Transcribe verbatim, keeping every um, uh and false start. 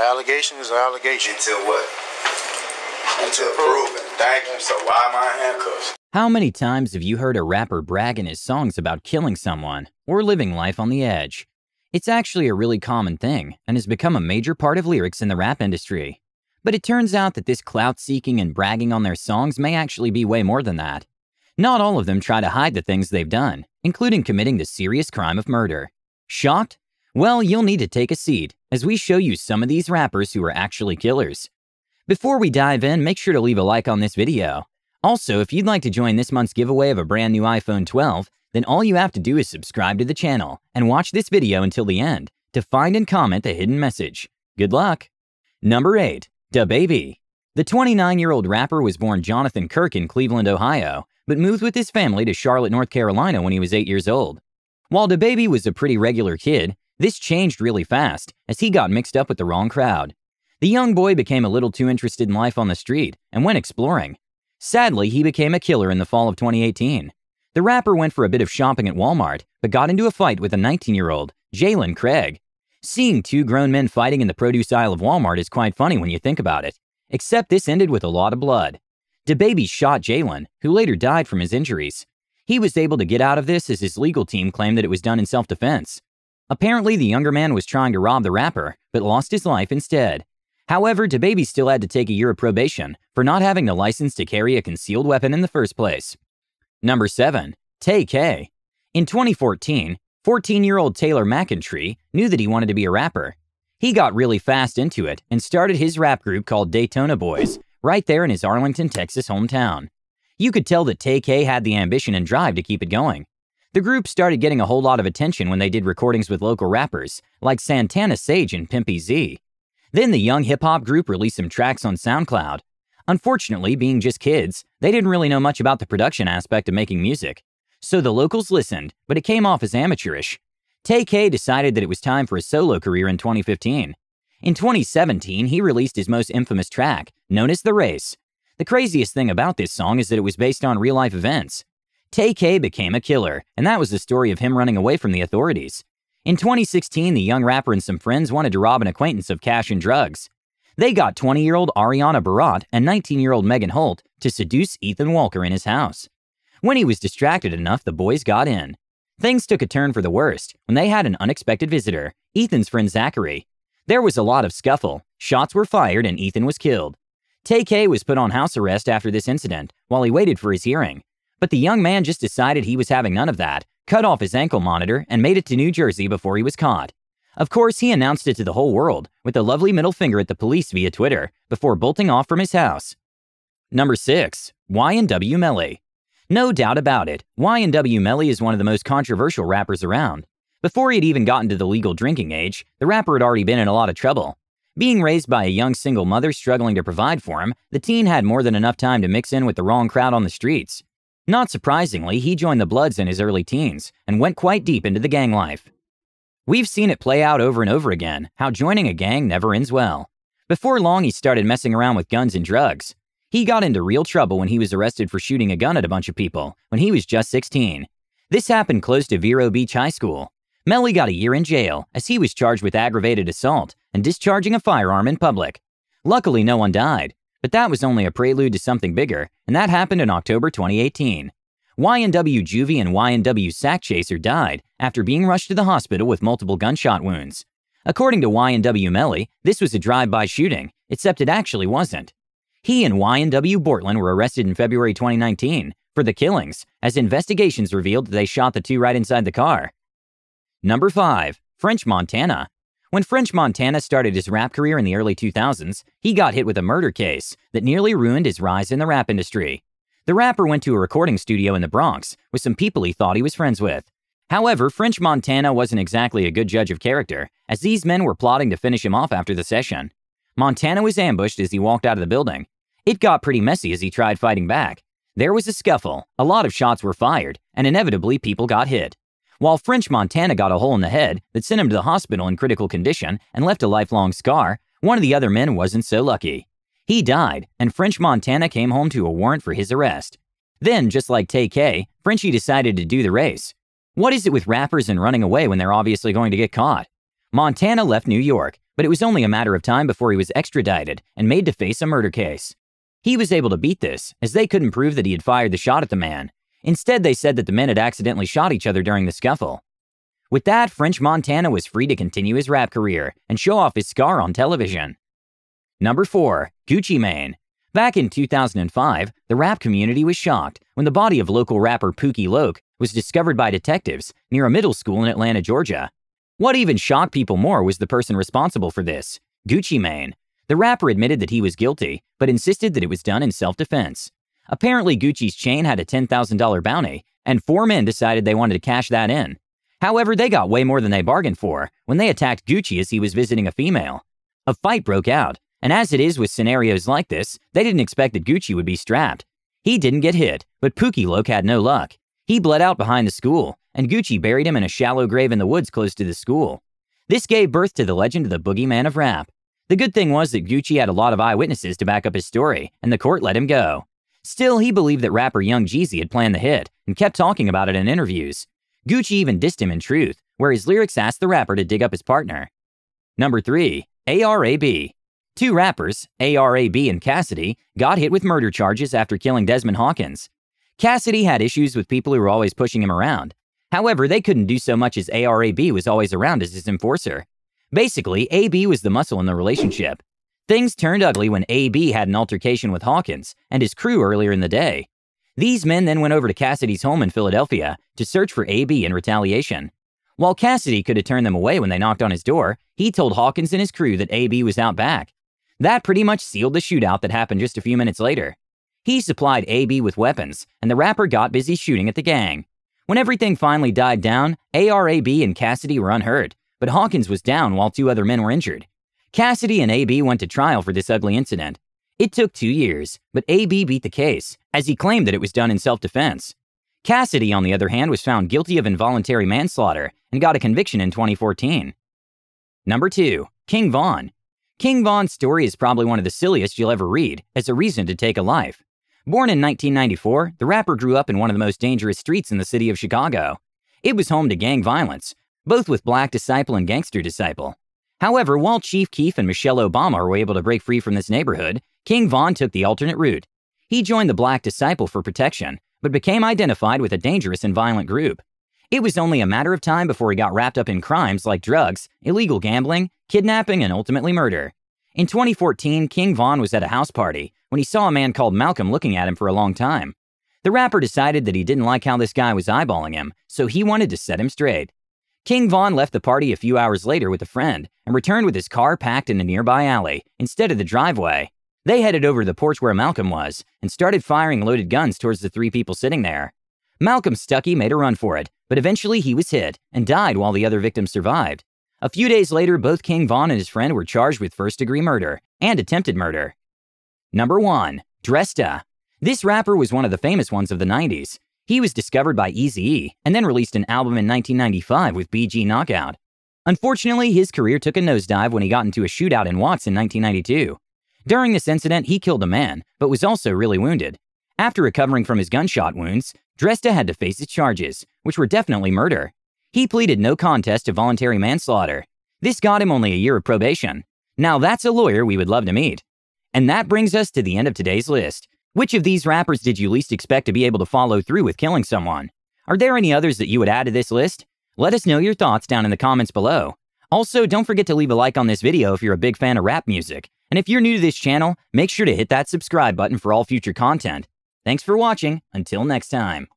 Allegation is an allegation. Until what? Until proven. Thank you. So why am I handcuffed? How many times have you heard a rapper brag in his songs about killing someone or living life on the edge? It's actually a really common thing and has become a major part of lyrics in the rap industry. But it turns out that this clout-seeking and bragging on their songs may actually be way more than that. Not all of them try to hide the things they've done, including committing the serious crime of murder. Shocked? Well, you'll need to take a seat as we show you some of these rappers who are actually killers. Before we dive in, make sure to leave a like on this video. Also, if you'd like to join this month's giveaway of a brand new iPhone twelve, then all you have to do is subscribe to the channel and watch this video until the end to find and comment a hidden message. Good luck! Number eight. DaBaby. The twenty-nine-year-old rapper was born Jonathan Kirk in Cleveland, Ohio, but moved with his family to Charlotte, North Carolina when he was eight years old. While DaBaby was a pretty regular kid, this changed really fast as he got mixed up with the wrong crowd. The young boy became a little too interested in life on the street and went exploring. Sadly, he became a killer in the fall of twenty eighteen. The rapper went for a bit of shopping at Walmart, but got into a fight with a nineteen-year-old, Jalen Craig. Seeing two grown men fighting in the produce aisle of Walmart is quite funny when you think about it, except this ended with a lot of blood. DaBaby shot Jalen, who later died from his injuries. He was able to get out of this as his legal team claimed that it was done in self-defense. Apparently, the younger man was trying to rob the rapper, but lost his life instead. However, DaBaby still had to take a year of probation for not having the license to carry a concealed weapon in the first place. Number seven. Tay-K. In twenty fourteen, fourteen-year-old Taylor McIntyre knew that he wanted to be a rapper. He got really fast into it and started his rap group called Daytona Boys right there in his Arlington, Texas hometown. You could tell that Tay-K had the ambition and drive to keep it going. The group started getting a whole lot of attention when they did recordings with local rappers like Santana Sage and Pimpy Z. Then the young hip-hop group released some tracks on SoundCloud. Unfortunately, being just kids, they didn't really know much about the production aspect of making music. So the locals listened, but it came off as amateurish. Tay-K decided that it was time for a solo career in twenty fifteen. In twenty seventeen, he released his most infamous track, known as The Race. The craziest thing about this song is that it was based on real-life events. Tay-K became a killer, and that was the story of him running away from the authorities. In twenty sixteen, the young rapper and some friends wanted to rob an acquaintance of cash and drugs. They got twenty-year-old Ariana Barat and nineteen-year-old Megan Holt to seduce Ethan Walker in his house. When he was distracted enough, the boys got in. Things took a turn for the worst when they had an unexpected visitor, Ethan's friend Zachary. There was a lot of scuffle, shots were fired, and Ethan was killed. Tay-K was put on house arrest after this incident while he waited for his hearing. But the young man just decided he was having none of that, cut off his ankle monitor, and made it to New Jersey before he was caught. Of course, he announced it to the whole world with a lovely middle finger at the police via Twitter before bolting off from his house. Number six. Y N W Melly. No doubt about it, Y N W Melly is one of the most controversial rappers around. Before he'd even gotten to the legal drinking age, the rapper had already been in a lot of trouble. Being raised by a young single mother struggling to provide for him, the teen had more than enough time to mix in with the wrong crowd on the streets. Not surprisingly, he joined the Bloods in his early teens and went quite deep into the gang life. We've seen it play out over and over again, how joining a gang never ends well. Before long, he started messing around with guns and drugs. He got into real trouble when he was arrested for shooting a gun at a bunch of people when he was just sixteen. This happened close to Vero Beach High School. Melly got a year in jail as he was charged with aggravated assault and discharging a firearm in public. Luckily, no one died, but that was only a prelude to something bigger, and that happened in October twenty eighteen. Y N W Juvie and Y N W Sack Chaser died after being rushed to the hospital with multiple gunshot wounds. According to Y N W Melly, this was a drive-by shooting, except it actually wasn't. He and Y N W Bortland were arrested in February twenty nineteen for the killings, as investigations revealed that they shot the two right inside the car. Number five. French Montana. When French Montana started his rap career in the early two thousands, he got hit with a murder case that nearly ruined his rise in the rap industry. The rapper went to a recording studio in the Bronx with some people he thought he was friends with. However, French Montana wasn't exactly a good judge of character, as these men were plotting to finish him off after the session. Montana was ambushed as he walked out of the building. It got pretty messy as he tried fighting back. There was a scuffle, a lot of shots were fired, and inevitably people got hit. While French Montana got a hole in the head that sent him to the hospital in critical condition and left a lifelong scar, one of the other men wasn't so lucky. He died, and French Montana came home to a warrant for his arrest. Then, just like Tay-K, Frenchie decided to do the race. What is it with rappers and running away when they're obviously going to get caught? Montana left New York, but it was only a matter of time before he was extradited and made to face a murder case. He was able to beat this, as they couldn't prove that he had fired the shot at the man. Instead, they said that the men had accidentally shot each other during the scuffle. With that, French Montana was free to continue his rap career and show off his scar on television. Number four. Gucci Mane. Back in two thousand five, the rap community was shocked when the body of local rapper Pookie Loke was discovered by detectives near a middle school in Atlanta, Georgia. What even shocked people more was the person responsible for this, Gucci Mane. The rapper admitted that he was guilty, but insisted that it was done in self-defense. Apparently, Gucci's chain had a ten thousand dollar bounty, and four men decided they wanted to cash that in. However, they got way more than they bargained for when they attacked Gucci as he was visiting a female. A fight broke out, and as it is with scenarios like this, they didn't expect that Gucci would be strapped. He didn't get hit, but Pookie Loke had no luck. He bled out behind the school, and Gucci buried him in a shallow grave in the woods close to the school. This gave birth to the legend of the Boogeyman of Rap. The good thing was that Gucci had a lot of eyewitnesses to back up his story, and the court let him go. Still, he believed that rapper Young Jeezy had planned the hit and kept talking about it in interviews. Gucci even dissed him in Truth, where his lyrics asked the rapper to dig up his partner. Number three. A R A B. Two rappers, A R A B and Cassidy, got hit with murder charges after killing Desmond Hawkins. Cassidy had issues with people who were always pushing him around. However, they couldn't do so much as A R A B was always around as his enforcer. Basically, A B was the muscle in the relationship. Things turned ugly when A B had an altercation with Hawkins and his crew earlier in the day. These men then went over to Cassidy's home in Philadelphia to search for A B in retaliation. While Cassidy could have turned them away when they knocked on his door, he told Hawkins and his crew that A B was out back. That pretty much sealed the shootout that happened just a few minutes later. He supplied A B with weapons, and the rapper got busy shooting at the gang. When everything finally died down, A R A B and Cassidy were unhurt, but Hawkins was down while two other men were injured. Cassidy and A B went to trial for this ugly incident. It took two years, but A B beat the case, as he claimed that it was done in self-defense. Cassidy, on the other hand, was found guilty of involuntary manslaughter and got a conviction in twenty fourteen. Number two. King Von. King Von's story is probably one of the silliest you'll ever read as a reason to take a life. Born in nineteen ninety-four, the rapper grew up in one of the most dangerous streets in the city of Chicago. It was home to gang violence, both with Black Disciple and Gangster Disciple. However, while Chief Keef and Michelle Obama were able to break free from this neighborhood, King Von took the alternate route. He joined the Black Disciple for protection, but became identified with a dangerous and violent group. It was only a matter of time before he got wrapped up in crimes like drugs, illegal gambling, kidnapping, and ultimately murder. In twenty fourteen, King Von was at a house party when he saw a man called Malcolm looking at him for a long time. The rapper decided that he didn't like how this guy was eyeballing him, so he wanted to set him straight. King Von left the party a few hours later with a friend and returned with his car packed in a nearby alley instead of the driveway. They headed over to the porch where Malcolm was and started firing loaded guns towards the three people sitting there. Malcolm Stuckey made a run for it, but eventually he was hit and died while the other victims survived. A few days later, both King Von and his friend were charged with first-degree murder and attempted murder. Number one. Dresta. This rapper was one of the famous ones of the nineties. He was discovered by Eazy-E and then released an album in nineteen ninety-five with B G Knockout. Unfortunately, his career took a nosedive when he got into a shootout in Watts in nineteen ninety-two. During this incident, he killed a man, but was also really wounded. After recovering from his gunshot wounds, Dresta had to face his charges, which were definitely murder. He pleaded no contest to voluntary manslaughter. This got him only a year of probation. Now that's a lawyer we would love to meet. And that brings us to the end of today's list. Which of these rappers did you least expect to be able to follow through with killing someone? Are there any others that you would add to this list? Let us know your thoughts down in the comments below. Also, don't forget to leave a like on this video if you're a big fan of rap music. And if you're new to this channel, make sure to hit that subscribe button for all future content. Thanks for watching. Until next time.